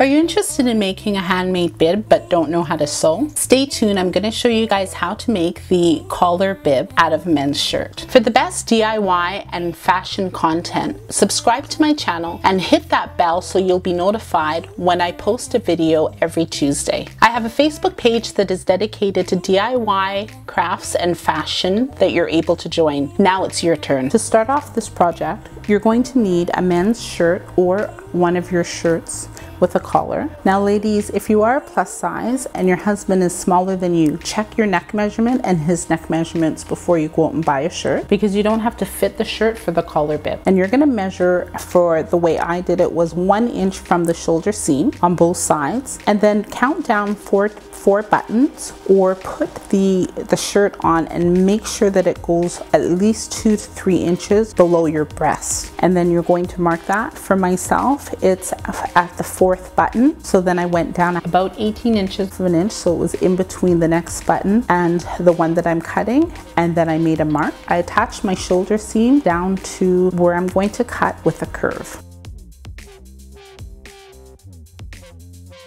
Are you interested in making a handmade bib but don't know how to sew? Stay tuned, I'm going to show you guys how to make the collar bib out of a men's shirt. For the best DIY and fashion content, subscribe to my channel and hit that bell so you'll be notified when I post a video every Tuesday. I have a Facebook page that is dedicated to DIY, crafts and fashion that you're able to join. Now it's your turn. To start off this project, you're going to need a men's shirt or one of your shirts with a collar. Now ladies, if you are a plus size and your husband is smaller than you, check your neck measurement and his neck measurements before you go out and buy a shirt, because you don't have to fit the shirt for the collar bib. And you're gonna measure, for the way I did it, was 1 inch from the shoulder seam on both sides, and then count down four buttons, or put the shirt on and make sure that it goes at least 2 to 3 inches below your breast. And then you're going to mark that. For myself, it's at the 4th button. So then I went down about 18 inches of an inch, so it was in between the next button and the one that I'm cutting, and then I made a mark. I attached my shoulder seam down to where I'm going to cut with a curve.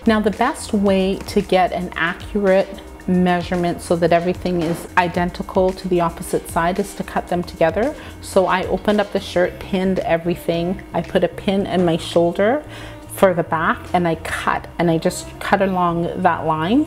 Now the best way to get an accurate measurement so that everything is identical to the opposite side is to cut them together. So I opened up the shirt, pinned everything. I put a pin in my shoulder for the back, and I cut, and I just cut along that line.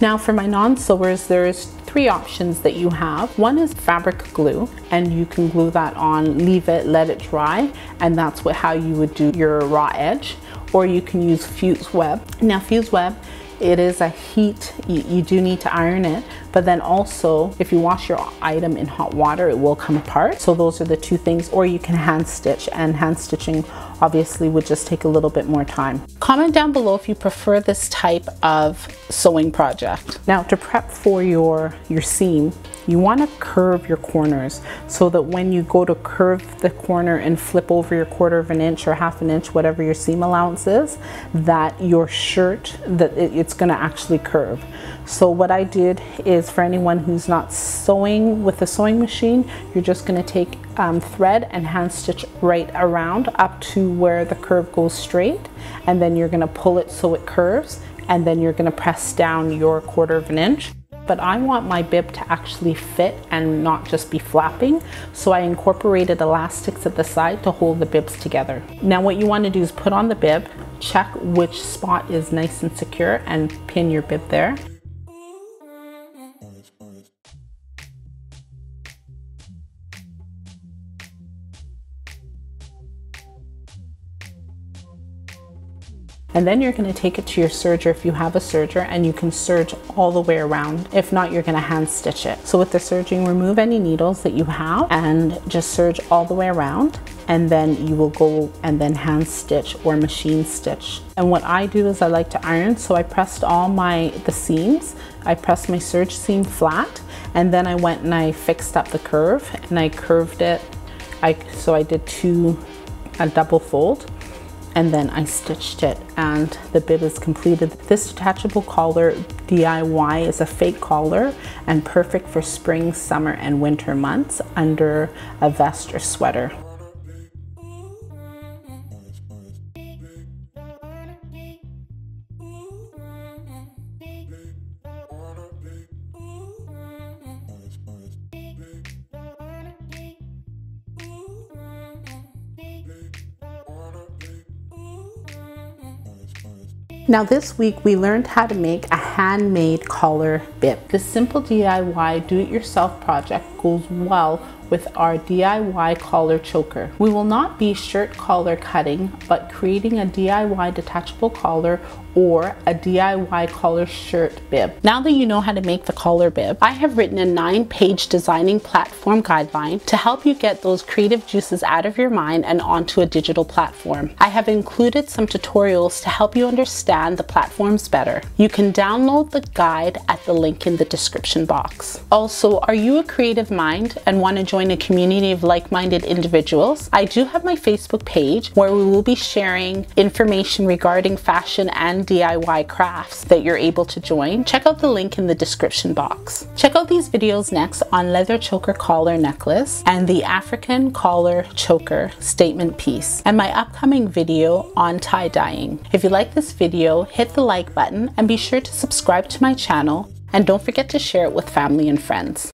Now for my non-sewers, there's 3 options that you have. One is fabric glue, and you can glue that on, leave it, let it dry, and that's how you would do your raw edge. Or you can use fuse web. Now fuse web, it is a heat, you do need to iron it, but then also if you wash your item in hot water, it will come apart. So those are the 2 things, or you can hand stitch, and hand stitching obviously would just take a little bit more time. Comment down below if you prefer this type of sewing project. Now to prep for your seam, you want to curve your corners so that when you go to curve the corner and flip over your 1/4 of an inch or 1/2 an inch, whatever your seam allowance is, that your shirt, that it's going to actually curve. So what I did is, for anyone who's not sewing with a sewing machine, you're just going to take thread and hand stitch right around up to where the curve goes straight, and then you're going to pull it so it curves, and then you're going to press down your 1/4 of an inch. But I want my bib to actually fit and not just be flapping, so I incorporated elastics at the side to hold the bibs together. Now what you want to do is put on the bib, check which spot is nice and secure, and pin your bib there. And then you're going to take it to your serger if you have a serger, and you can serge all the way around. If not, you're going to hand stitch it. So with the serging, remove any needles that you have and just serge all the way around, and then you will go and then hand stitch or machine stitch. And what I do is I like to iron, so I pressed all the seams. I pressed my serge seam flat, and then I went and I fixed up the curve, and I curved it. So I did a double fold, and then I stitched it, and the bib is completed. This detachable collar DIY is a fake collar and perfect for spring, summer, and winter months under a vest or sweater. Now this week we learned how to make a handmade collar bib. This simple DIY do-it-yourself project goes well with our DIY collar choker. We will not be shirt collar cutting, but creating a DIY detachable collar or a DIY collar shirt bib. Now that you know how to make the collar bib, I have written a 9-page designing platform guideline to help you get those creative juices out of your mind and onto a digital platform. I have included some tutorials to help you understand the platforms better. You can download the guide at the link in the description box. Also, are you a creative mind and want to join a community of like-minded individuals? I do have my Facebook page where we will be sharing information regarding fashion and DIY crafts that you're able to join. Check out the link in the description box. Check out these videos next on leather choker collar necklace and the African collar choker statement piece, and my upcoming video on tie-dyeing. If you like this video, hit the like button and be sure to subscribe to my channel, and don't forget to share it with family and friends.